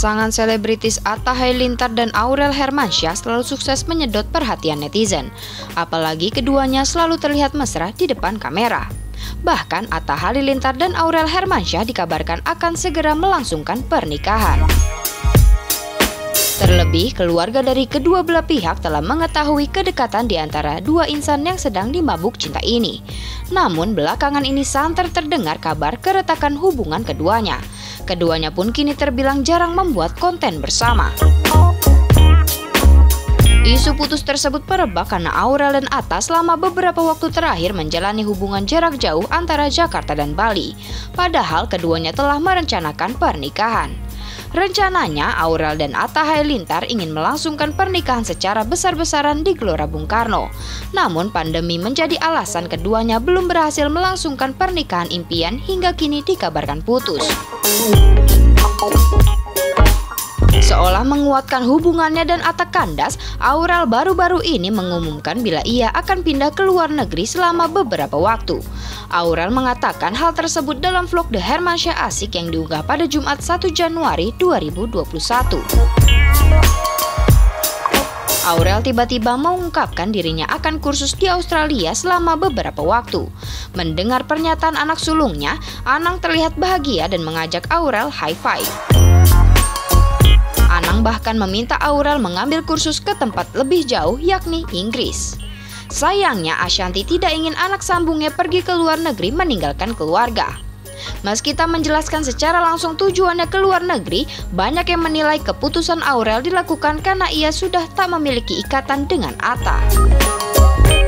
Pasangan selebritis Atta Halilintar dan Aurel Hermansyah selalu sukses menyedot perhatian netizen. Apalagi keduanya selalu terlihat mesra di depan kamera. Bahkan Atta Halilintar dan Aurel Hermansyah dikabarkan akan segera melangsungkan pernikahan. Terlebih, keluarga dari kedua belah pihak telah mengetahui kedekatan di antara dua insan yang sedang dimabuk cinta ini. Namun, belakangan ini santer terdengar kabar keretakan hubungan keduanya. Keduanya pun kini terbilang jarang membuat konten bersama. Isu putus tersebut merebak karena Aurel dan Atta selama beberapa waktu terakhir menjalani hubungan jarak jauh antara Jakarta dan Bali. Padahal keduanya telah merencanakan pernikahan. Rencananya Aurel dan Atta Halilintar ingin melangsungkan pernikahan secara besar-besaran di Gelora Bung Karno. Namun pandemi menjadi alasan keduanya belum berhasil melangsungkan pernikahan impian hingga kini dikabarkan putus. Seolah menguatkan hubungannya dan Atta kandas, Aurel baru-baru ini mengumumkan bila ia akan pindah ke luar negeri selama beberapa waktu. Aurel mengatakan hal tersebut dalam vlog The Hermansyah Asik yang diunggah pada Jumat 1 Januari 2021. Aurel tiba-tiba mengungkapkan dirinya akan kursus di Australia selama beberapa waktu. Mendengar pernyataan anak sulungnya, Anang terlihat bahagia dan mengajak Aurel high five. Anang bahkan meminta Aurel mengambil kursus ke tempat lebih jauh, yakni Inggris. Sayangnya, Ashanti tidak ingin anak sambungnya pergi ke luar negeri meninggalkan keluarga. Meski tak menjelaskan secara langsung tujuannya ke luar negeri, banyak yang menilai keputusan Aurel dilakukan karena ia sudah tak memiliki ikatan dengan Atta.